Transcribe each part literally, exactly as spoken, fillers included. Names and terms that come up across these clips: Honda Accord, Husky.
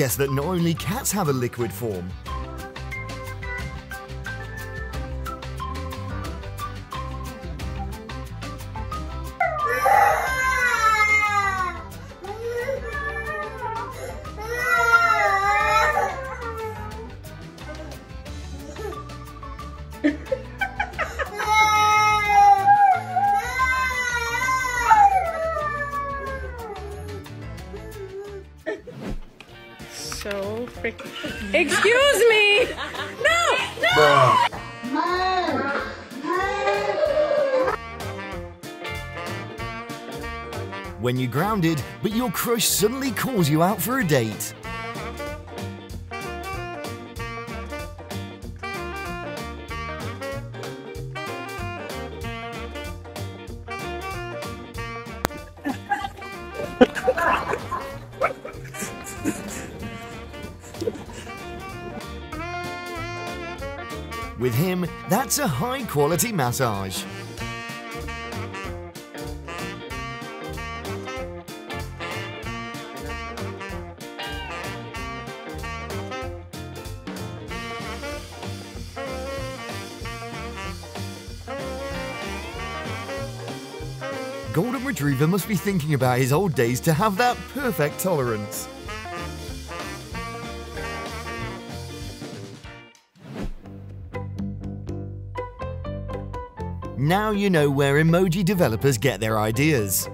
guess that not only cats have a liquid form. So freaking. Excuse me! No! No! Mom! When you're grounded, but your crush suddenly calls you out for a date. With him, that's a high-quality massage. Golden Retriever must be thinking about his old days to have that perfect tolerance. Now you know where emoji developers get their ideas.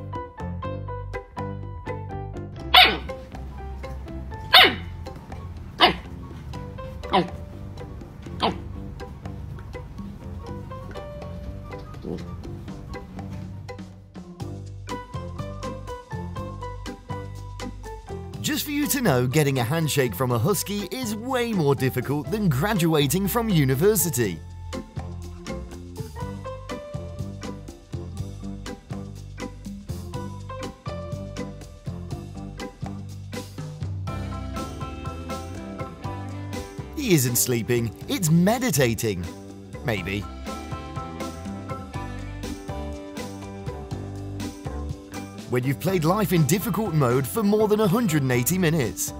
Just for you to know, getting a handshake from a husky is way more difficult than graduating from university. He isn't sleeping, it's meditating. Maybe. When you've played life in difficult mode for more than one hundred eighty minutes.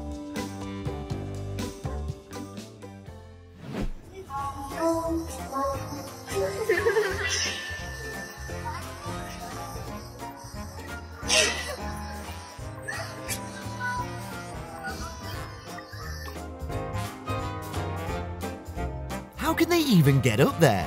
How can they even get up there?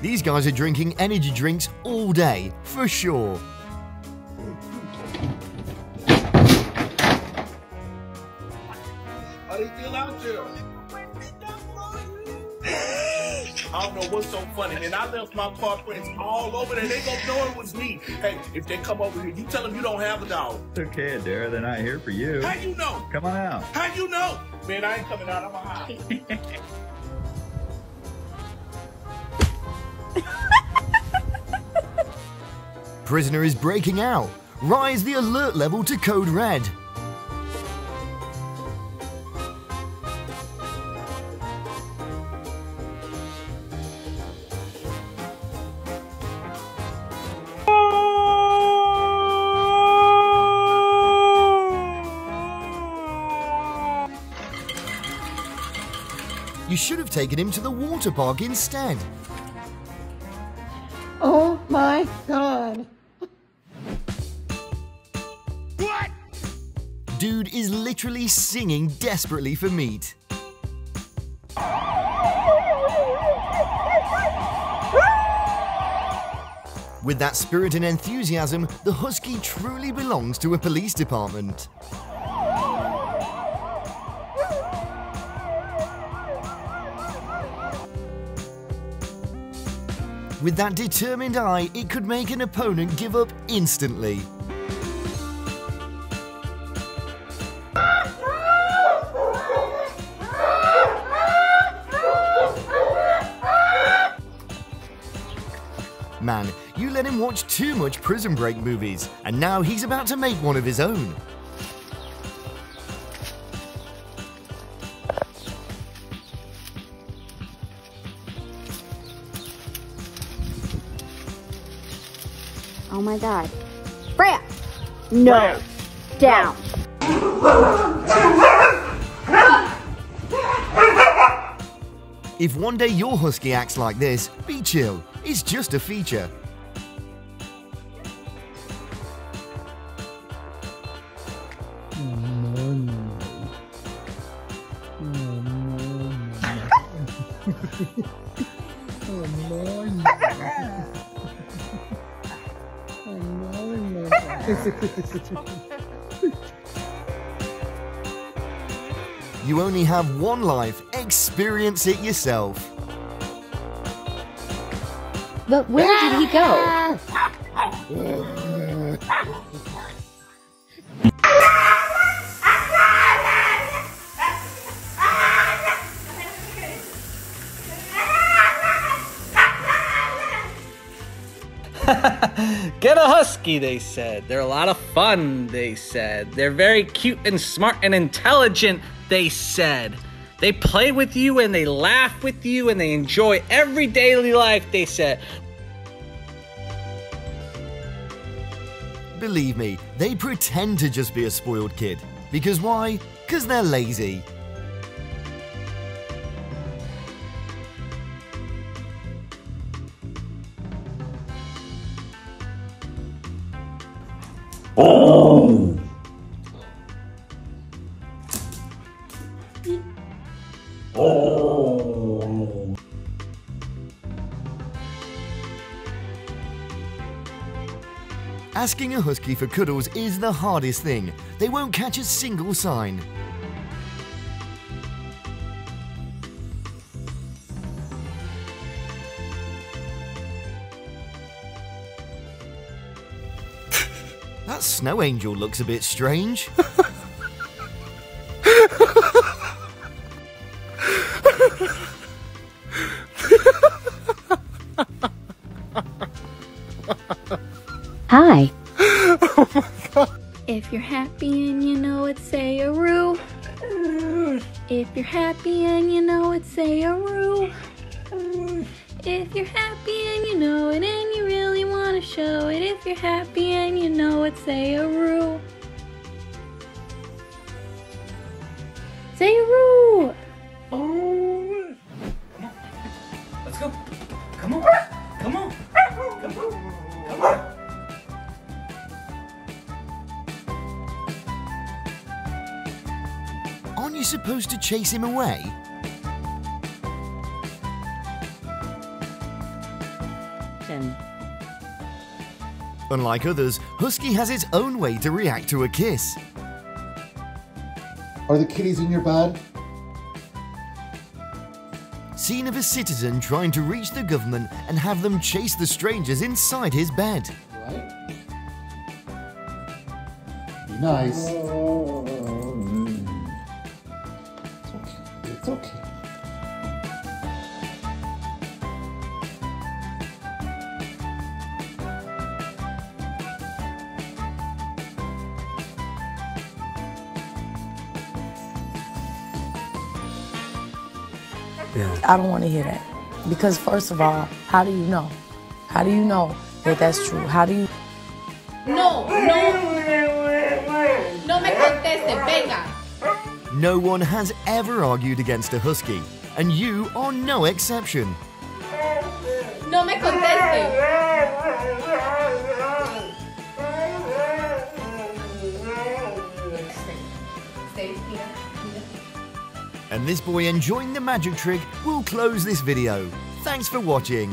These guys are drinking energy drinks all day, for sure. How do you feel out here? I don't know what's so funny, and I left my car prints all over there. They gonna know it was me. Hey, if they come over here, you tell them you don't have a dog. It's okay, Dara, they're not here for you. How you know? Come on out. How you know? Man, I ain't coming out, I'm a high. Prisoner is breaking out. Rise the alert level to code red. You should have taken him to the water park instead. Oh my God. What? Dude is literally singing desperately for meat. With that spirit and enthusiasm, the husky truly belongs to a police department. With that determined eye, it could make an opponent give up instantly. Man, you let him watch too much Prison Break movies, and now he's about to make one of his own. Oh my God. Brant! No. Brant. Down. If one day your husky acts like this, be chill. It's just a feature. You only have one life. Experience it yourself. But where did he go? Get a husky, they said. They're a lot of fun, they said. They're very cute and smart and intelligent, they said. They play with you and they laugh with you and they enjoy every daily life, they said. Believe me, they pretend to just be a spoiled kid. Because why? Because they're lazy. Oh! Oh! Asking a husky for cuddles is the hardest thing. They won't catch a single sign. That snow angel looks a bit strange. Hi. Oh my God. If you're happy and you know it, say a roo. If you're happy and you know it, say a roo. If you're happy and you know it and you really want to show it, if you're happy and you know it, say a roo. Say a roo! Oh! Let's go! Come on! Come on! Come on! Come on! Aren't you supposed to chase him away? Unlike others, Husky has his own way to react to a kiss. Are the kitties in your bed? Scene of a citizen trying to reach the government and have them chase the strangers inside his bed. Right. Be nice. Oh, mm. It's okay. It's okay. Yeah. I don't want to hear that, because first of all, how do you know? How do you know that that's true? How do you? No, no, no me conteste, venga. No one has ever argued against a husky, and you are no exception. No me conteste. Stay here. And this boy enjoying the magic trick will close this video. Thanks for watching.